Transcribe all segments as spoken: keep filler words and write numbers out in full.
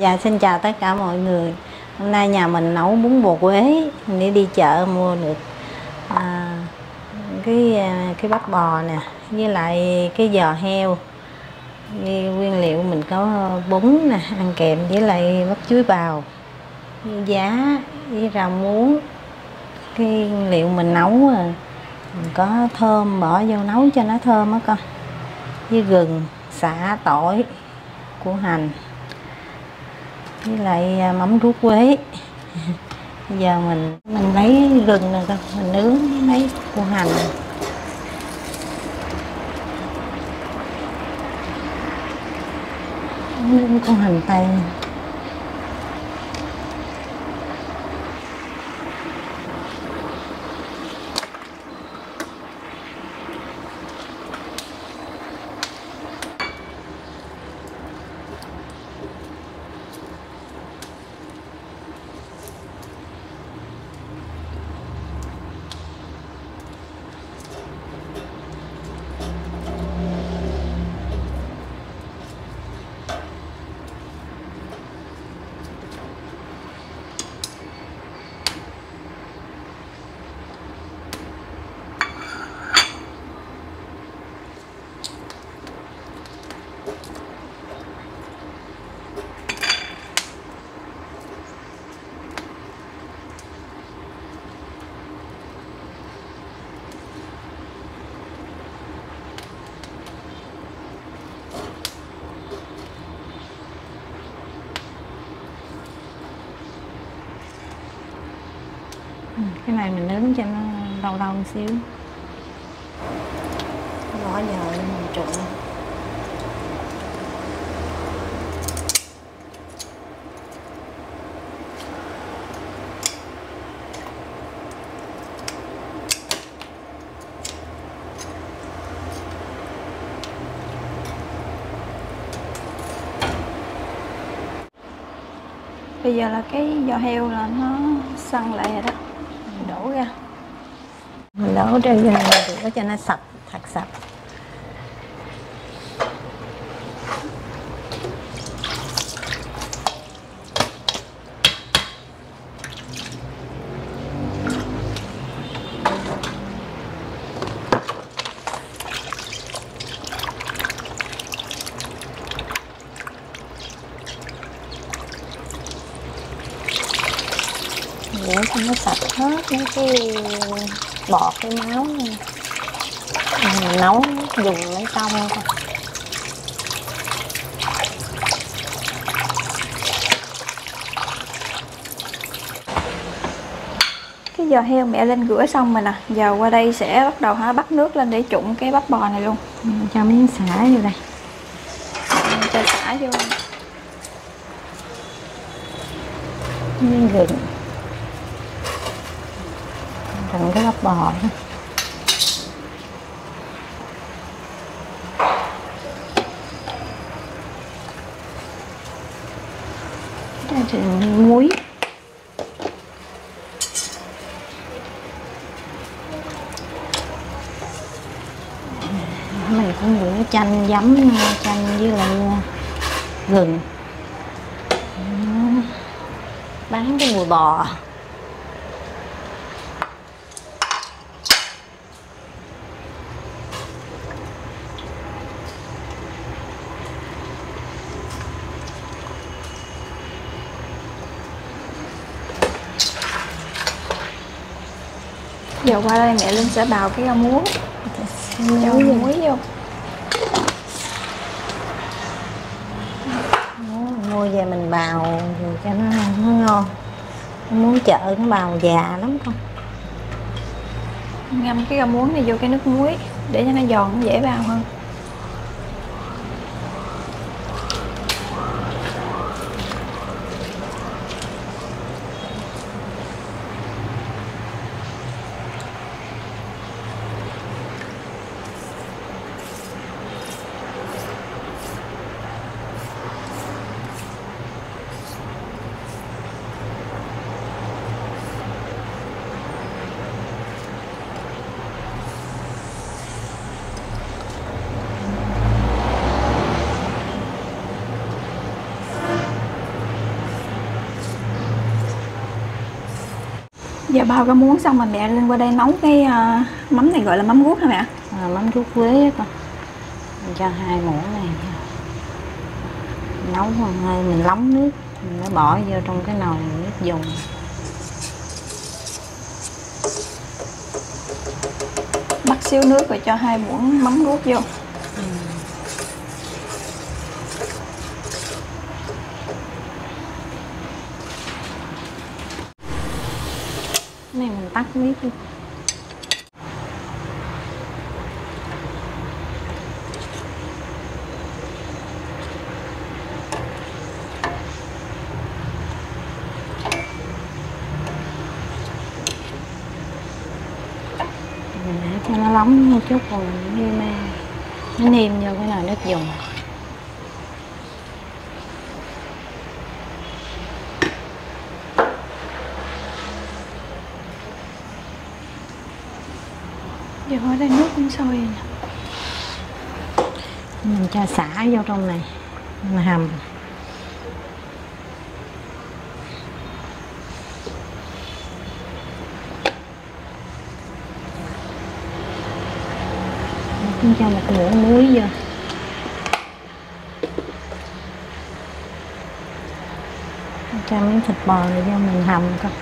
Dạ, xin chào tất cả mọi người. Hôm nay nhà mình nấu bún bò Huế, mình đi, đi chợ mua được à, cái cái bắp bò nè, với lại cái giò heo. Với nguyên liệu mình có bún nè, ăn kèm với lại bắp chuối bào, giá với rau muống. Cái liệu mình nấu mình có thơm bỏ vô nấu cho nó thơm á con, với gừng, sả, tỏi, củ hành, với lại mắm ruốc Huế. Giờ mình mình lấy gừng này con, mình nướng với mấy củ hành. Nướng củ hành tây. Cái này mình nướng cho nó lâu lâu một xíu, bỏ vào mình trộn. Bây giờ là cái giò heo là nó săn lại rồi đó, đổ ra, mình đổ ra để cho nó sạch, thật sạch. Để cho nó sạch hết mấy cái bọt, cái máu này. Mình nấu dùng lấy xong thôi. Cái giò heo mẹ lên rửa xong rồi nè. Giờ qua đây sẽ bắt đầu hả bắt nước lên để trụng cái bắp bò này luôn. Mình cho miếng sả vô đây. Mình cho sả vô. Miếng gừng. Thành cái bắp bò đó. Đây thì muối. Mình cũng rửa chanh giấm, chanh với lại gừng. Bán cái mùi bò. Giờ qua đây mẹ Linh sẽ bào cái rau muống, cho muối vô. Mua về mình bào rồi cho nó, nó ngon. Muống chợ nó bào già lắm con. Ngâm cái rau muống này vô cái nước muối để cho nó giòn, nó dễ bào hơn. Giờ bao cái muỗng xong mà mẹ lên qua đây nấu cái uh, mắm này gọi là mắm ruốc hả mẹ? À, mắm ruốc Huế con. Mình cho hai muỗng này. Nấu hơi mình lóng nước, mình mới bỏ vô trong cái nồi nước dùng. Bắt xíu nước rồi cho hai muỗng mắm ruốc vô. Ừ. Này mình tắt miếng đi. Mình để cho nó nóng một chút rồi mình nêm, nó nêm vô cái nồi nước dùng. Giờ ở đây nước cũng sôi rồi. Mình cho xả vô trong này, mình hầm. Mình cho một muỗng muối vô. Mình cho miếng thịt bò này vô mình hầm coi.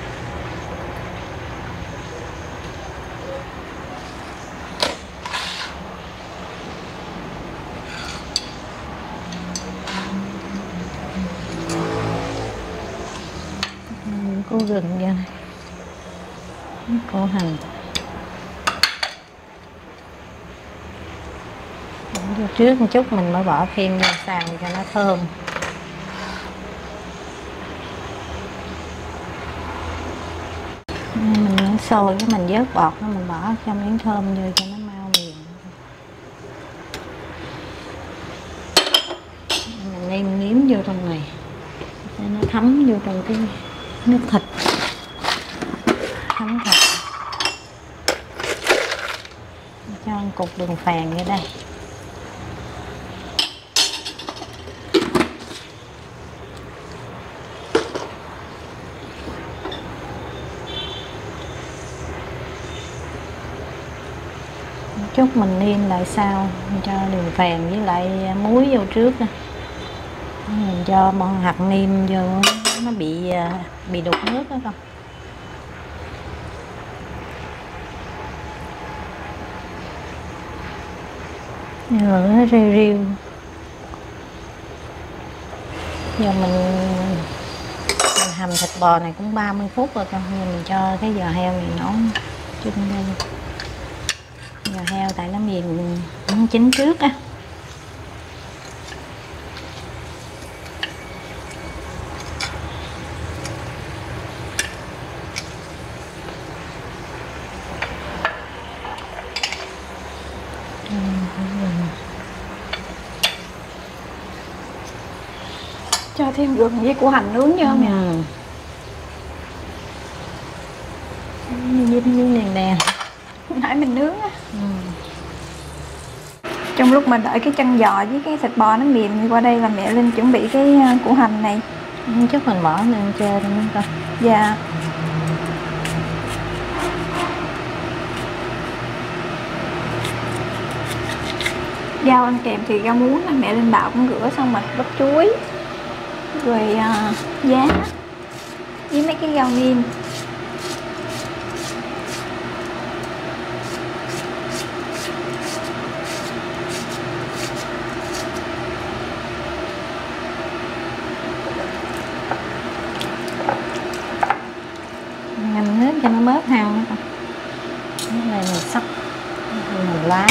Cô gừng ra này, cô hành vô trước một chút, mình mới bỏ thêm vào xào cho nó thơm. Mình sôi cái mình vớt bọt nó, mình bỏ cho miếng thơm vô cho nó mau miệng. Mình nêm nếm vô trong này để nó thấm vô trong cái nước thịt, thấm thịt. Cho một cục đường phèn vô đây. Một chút mình nêm lại sau, mình cho đường phèn với lại muối vô trước nè. Mình cho bọn hạt nêm vô, nó bị bị đục nước đó con. Rồi nó riu riu. Giờ mình, mình hầm thịt bò này cũng ba mươi phút rồi con. Giờ mình cho cái giò heo này nấu chung đây. Giò heo tại nó mềm, nó chín trước á. Cho thêm gừng với củ hành nướng vô không nè. Dinh như này nè, nãy mình nướng á. Ừ. Trong lúc mình đợi cái chân giò với cái thịt bò nó mềm qua đây là mẹ Linh chuẩn bị cái củ hành này. Chút mình bỏ lên trên coi. Dạ. Rau ăn kèm thì rau muống, mẹ Linh bạo cũng rửa xong rồi bắp chuối, rồi uh, giá với mấy cái rau niêm. Mình nếm cho nó bớt hao nữa con. Cái này mình sắp mình lá.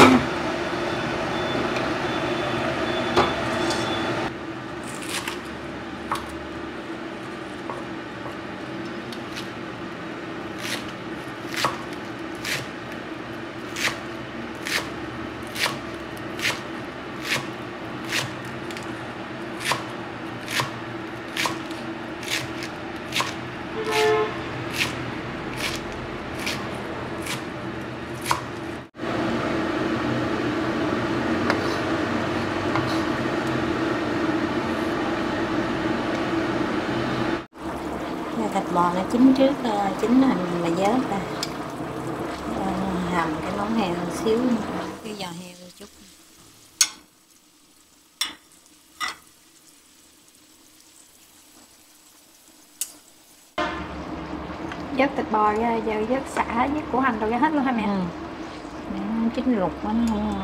thịt bò nó chín trước, chín hành là vớt ra hầm cái món heo xíu, cái giò heo một chút. Vớt thịt bò ra, giờ vớt sả, vớt củ hành rồi ra hết luôn hả mẹ? Ừ. Mẹ chín lục quá nó không.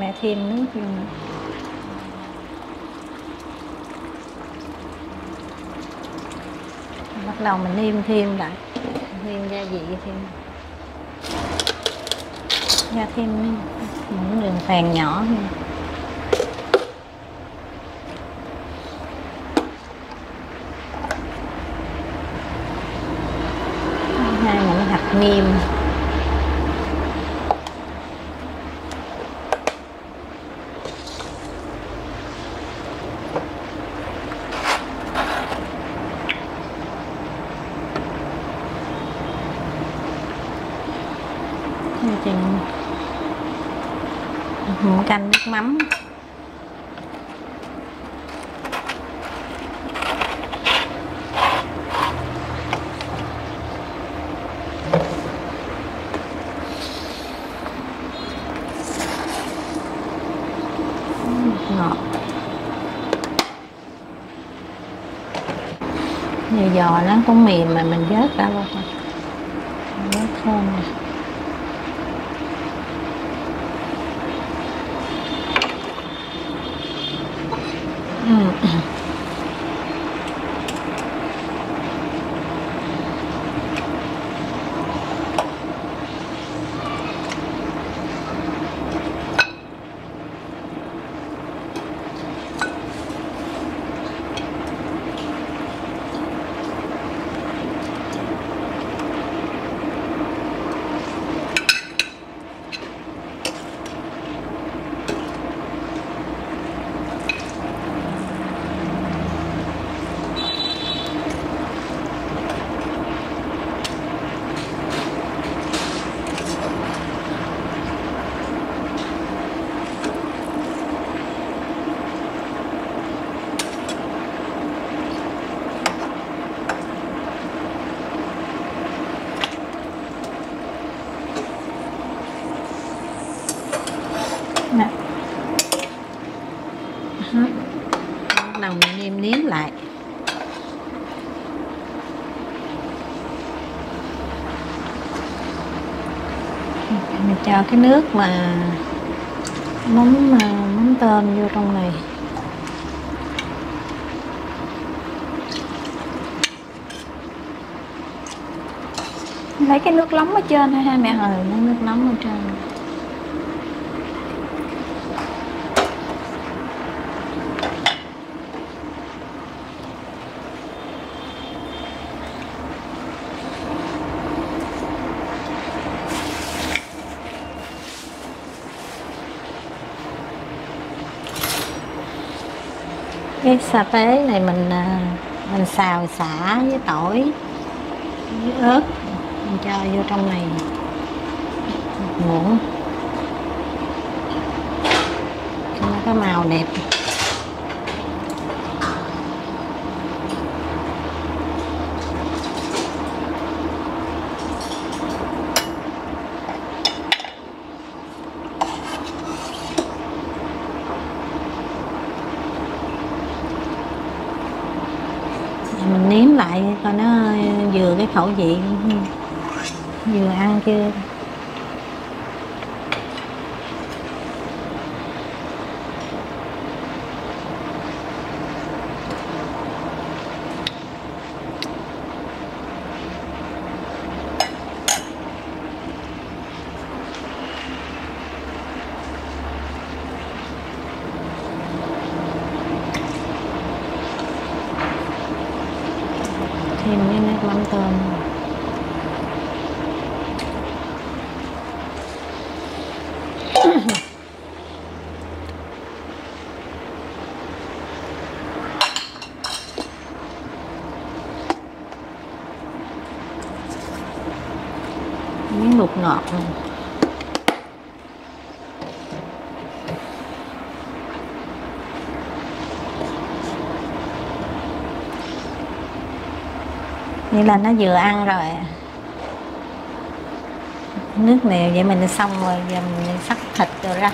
Mẹ thêm nước vô. Bắt đầu mình nêm thêm lại, nêm gia vị thêm, ra thêm những đường phèn nhỏ thôi. Hai muỗng hạt nêm. Muỗng canh nước mắm, ngọt. Nhiều giò nó cũng mềm mà mình vớt ra luôn, vớt khô nè. Ừ. Bắt đầu mình nêm nếm lại. Mình cho cái nước mà mắm mắm tôm vô trong này. Lấy cái nước nóng ở trên thôi ha mẹ? Ừ, lấy nước nóng ở trên. Cái sa tế này mình mình xào sả với tỏi với ớt, mình cho vô trong này một muỗng cho nó có màu đẹp. Mình nếm lại coi nó vừa cái khẩu vị, vừa ăn chưa. thêm nên là quan tâm. Miếng mực ngọt luôn. Vậy là nó vừa ăn rồi. Nước này vậy mình xong rồi, giờ mình xắt thịt rồi ra.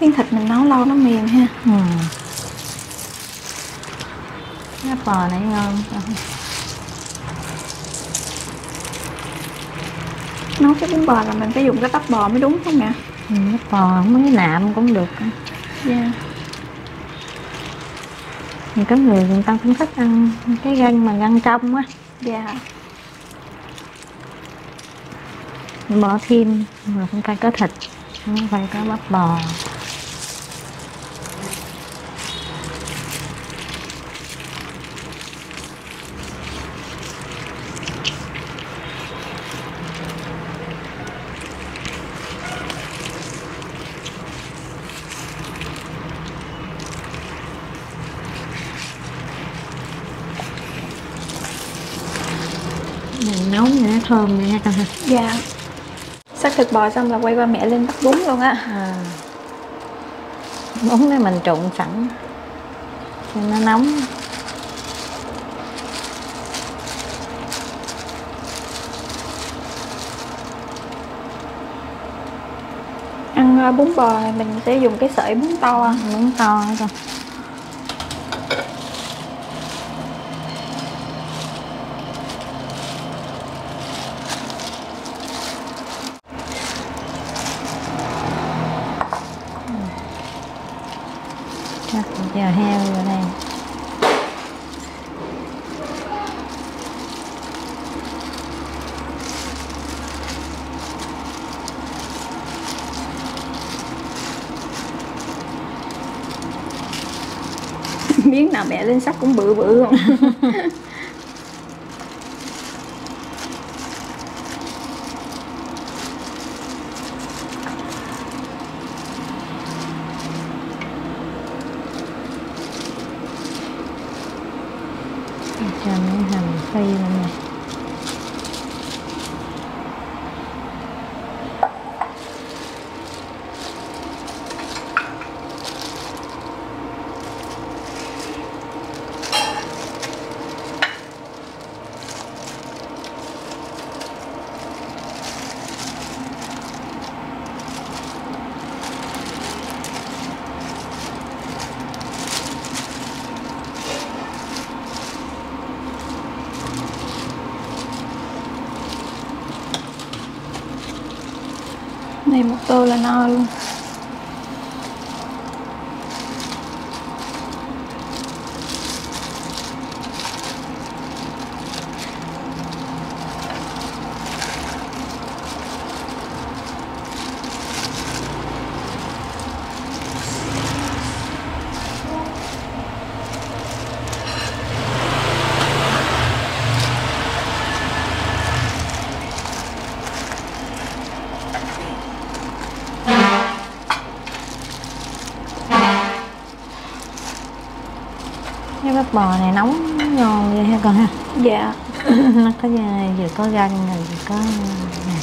Miếng thịt mình nấu lâu nó mềm ha. Ừ. Cái bò này ngon. Nấu cái bún bò là mình phải dùng cái tóc bò mới đúng không mẹ? Ừ, tóc bò, mấy nạm cũng được. Dạ. Yeah. Thì có người người ta cũng thích ăn cái gân mà gân trong á. Dạ. Yeah. Bỏ thêm, mà không phải có thịt, không phải có bắp bò. Nấu nó thơm nha con ha. Dạ. Xắt thịt bò xong là quay qua mẹ lên bắt bún luôn á. À. Bún này mình trộn sẵn cho nó nóng. Ăn bún bò mình sẽ dùng cái sợi bún to ăn. Bún to con. Giờ heo rồi đây. Miếng nào mẹ lên sắc cũng bự bự không? Cho miếng hành phi lên nè. Này một tô là no luôn. Cái bắp bò này nóng ngon vậy ha con ha? Dạ. Nó có vừa có gan rồi vừa có này.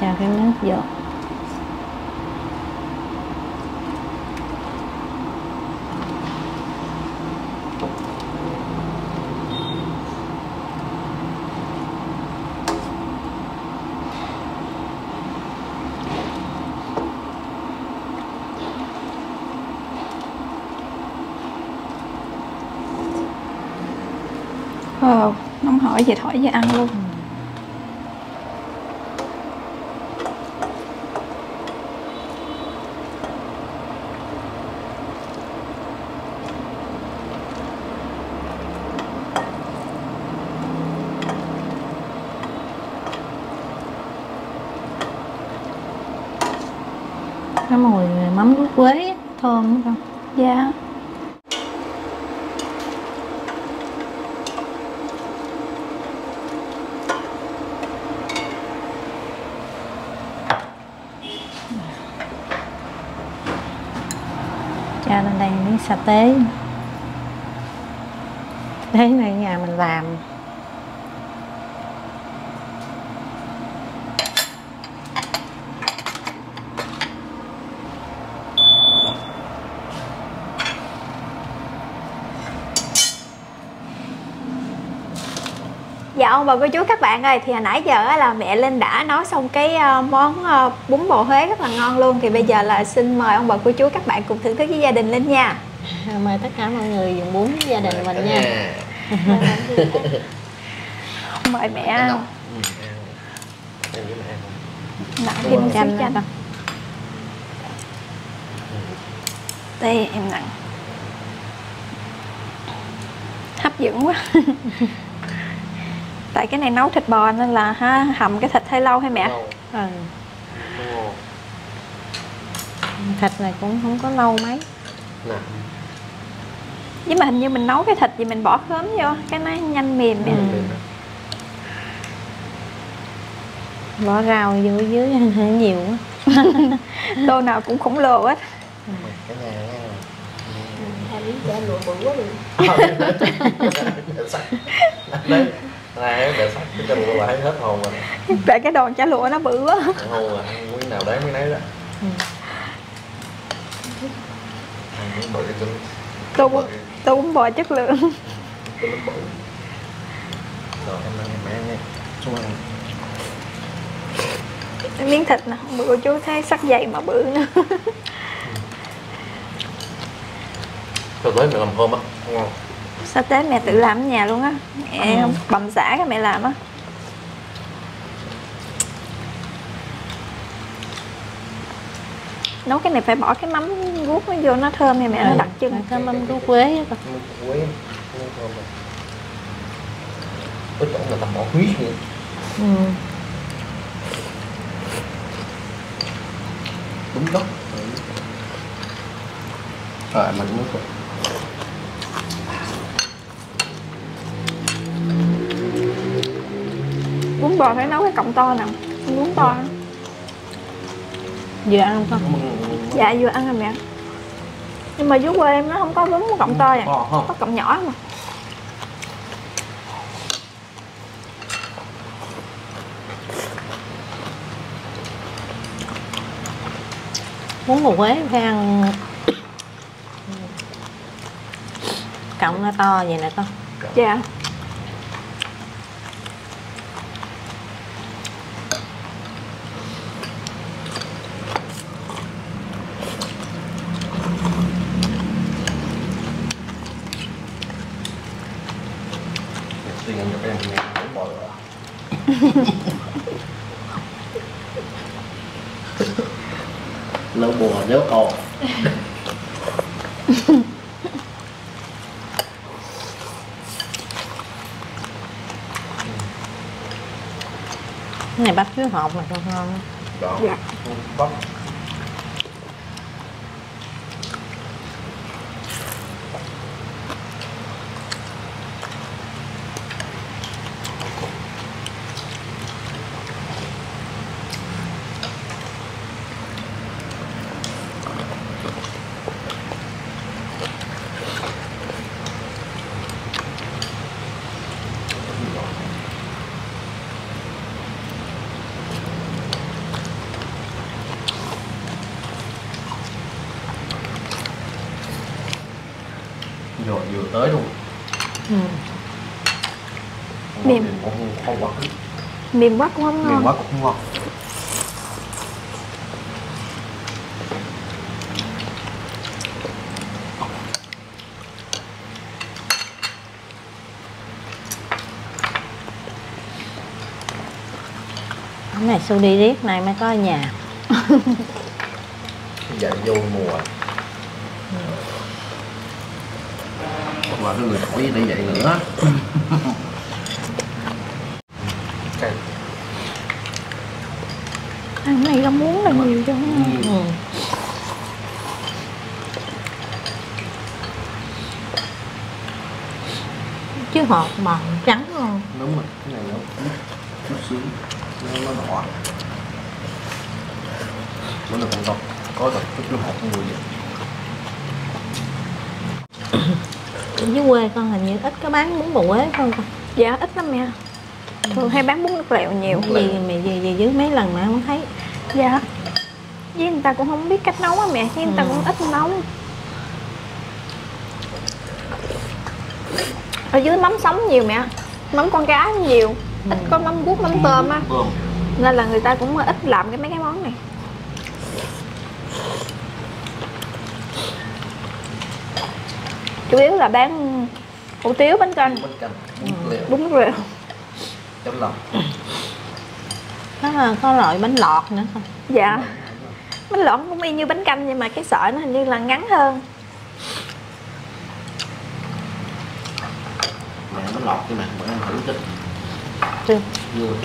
Cho cái nước vô. Ừ, nó không hỏi gì thổi với ăn luôn. Ừ. Cái mùi mắm nước quế thơm đúng không? Dạ. Cho nên đây miếng sa tế. Tế này nhà mình làm. Dạ ông bà cô chú các bạn ơi, thì hồi nãy giờ là mẹ Linh đã nấu xong cái món bún bò Huế rất là ngon luôn. Thì bây giờ là xin mời ông bà cô chú các bạn cùng thưởng thức với gia đình Linh nha. Mời tất cả mọi người dùng bún với gia đình mời mình nha. Mời mẹ. Nặng thêm chanh chanh. Đây em nặng. Hấp dẫn quá. Tại cái này nấu thịt bò nên là ha, hầm cái thịt hơi lâu hay mẹ? Ừ. Thịt này cũng không có lâu mấy. Nè. Nhưng mà hình như mình nấu cái thịt gì mình bỏ khóm vô, cái nó nhanh mềm mẹ. Ừ. Bỏ rau vô dưới nhiều quá. Tô nào cũng khủng lồ hết. Cái này nó này để sắp cái chả lụa bà thấy hết hồn rồi. Tại cái đòn chả lụa nó bự quá. Ngon rồi, ăn miếng nào đấy miếng nấy đó. Ừ. Ăn miếng bự cho tôi. Tôi bún bò chất lượng. Tôi bún bự. Rồi em ăn mẹ em nha. Xuống ăn. Cái miếng thịt nè, bự của chú thấy sắc dày mà bự nữa. Tôi tới mẹ làm hôm á, ngon. Sa tế mẹ tự làm ở nhà luôn á. Mẹ ừ. bầm xả cái mẹ làm á. Nấu cái này phải bỏ cái mắm ruốc nó vô nó thơm thì mẹ ừ. nó đặc trưng. Cái mắm ruốc quế á. Mắm quế. Có chỗ người ta bỏ huyết nữa. Ừ. Đúng đó. Rồi mình nước rồi. Bún bò phải nấu cái cọng to nè, bún to. Vừa ăn không con? Dạ vừa ăn rồi mẹ. Nhưng mà dưới quê em nó không có bún cọng to vậy, có cọng nhỏ mà. Bún bò Huế phải ăn cọng nó to vậy nè con. Dạ. Lâu bùa nếu còn. Cái này bắp chuối hột này không ngon. Dạ. Bắp. Rồi vừa tới luôn. Ừ. Mềm không ngon. Mềm quá cũng không ngon. Mềm quá cũng không ngon. Cái này Su đi riết này mới có ở nhà. Dạ vô mùa. Mà cái người tuổi để vậy nữa. Okay. Ăn này không muốn là nhiều cho nó. Ừ. Chứ hột màu trắng luôn. Đúng rồi, cái này nó chút xíu nó đỏ. Bữa nào còn có thật chút hột con người vậy. Dưới quê con hình như ít có bán bún bò Huế không con? Dạ ít lắm mẹ. Thường hay bán bún nước lèo nhiều. Gì mẹ về về dưới mấy lần mà không thấy. Dạ. Với người ta cũng không biết cách nấu á mẹ, với người ta cũng ít nấu. Ở dưới mắm sống nhiều mẹ, mắm con cá nhiều, ít có mắm guốc, mắm tôm á, nên là người ta cũng ít làm cái mấy cái món này. Chủ yếu là bán hủ tiếu, bánh canh, bún nước lèo, chấm lòng. Nó có loại bánh lọt nữa không? Dạ, bánh lọt cũng y như bánh canh nhưng mà cái sợi nó hình như là ngắn hơn. Mẹ bánh lọt cái này bữa ăn thử thích. Chưa. Vừa.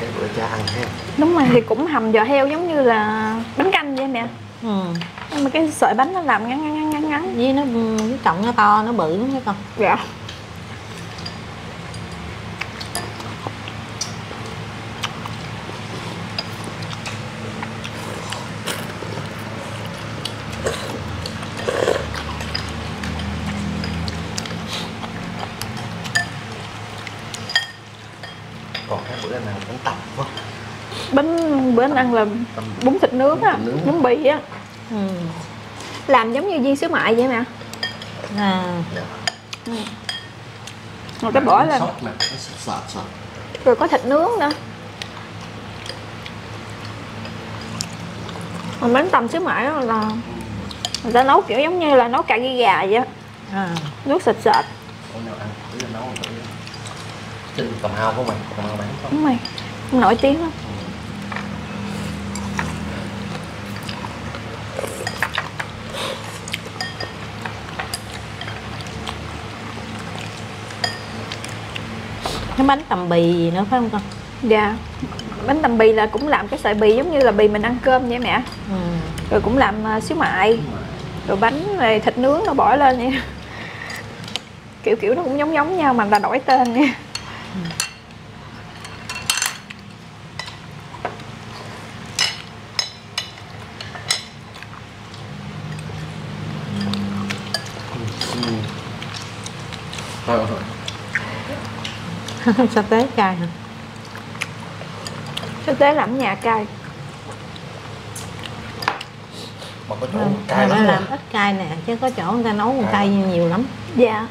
Cái bữa cha ăn ha. Đúng rồi, thì cũng hầm giò heo giống như là bánh canh vậy nè. Ừ. Nhưng mà cái sợi bánh nó làm ngắn ngắn ngắn ngắn. Với nó cái trọng nó to, nó bự lắm nha con. Dạ. Bánh bữa anh ăn là bún thịt nướng á, bún bì á. Ừ. Làm giống như viên xíu mại vậy mà. À. Ừ. Rồi cái bỏ lên. Rồi có thịt nướng nữa. Còn bánh tằm xíu mại đó là người ta nấu kiểu giống như là nấu cà ri gà vậy á. À. Nước sệt sệt. Trên Cà Mau của mình, Cà Mau bán không? Đúng rồi, cũng nổi tiếng lắm. Cái bánh tằm bì gì nữa phải không con? Dạ. Bánh tằm bì là cũng làm cái sợi bì giống như là bì mình ăn cơm vậy mẹ. Ừ. Rồi cũng làm xíu mại. Rồi bánh này thịt nướng nó bỏ lên vậy. Kiểu kiểu nó cũng giống giống nhau mà người ta đổi tên nha. Thôi thôi. Sa tế cay hả? Sa tế làm nhà cay. Mà có chỗ ừ, cay lắm. Làm ít cay nè, chứ có chỗ người ta nấu còn cay nhiều lắm. Dạ.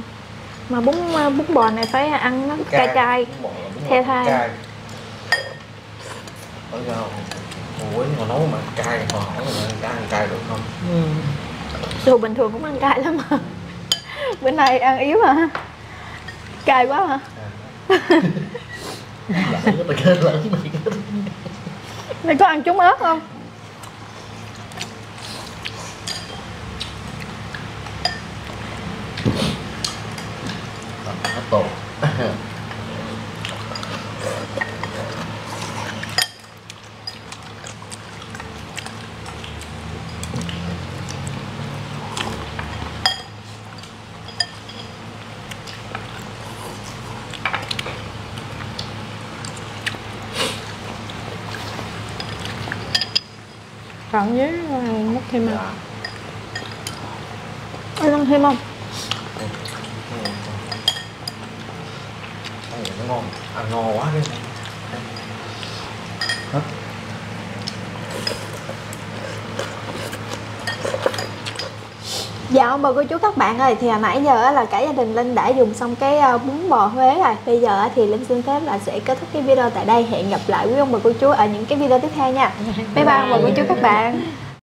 Mà bún bún bò này phải ăn nó cay cay. Theo thai. Ở đâu? Ủa nó nấu mà cay mà không ăn cay được không? Ừ. Dù bình thường cũng ăn cay lắm mà. Bữa nay ăn yếu hả? Cay quá hả? Mày có ăn trúng ớt không? Còn với múc thêm à? Anh ăn thêm không? Nó ngon, ăn ngon quá đấy. Hả? Dạ ông bà cô chú các bạn ơi, thì hồi nãy giờ là cả gia đình Linh đã dùng xong cái bún bò Huế rồi. Bây giờ thì Linh xin phép là sẽ kết thúc cái video tại đây. Hẹn gặp lại quý ông bà cô chú ở những cái video tiếp theo nha. Bye bye ông bà cô chú các bạn.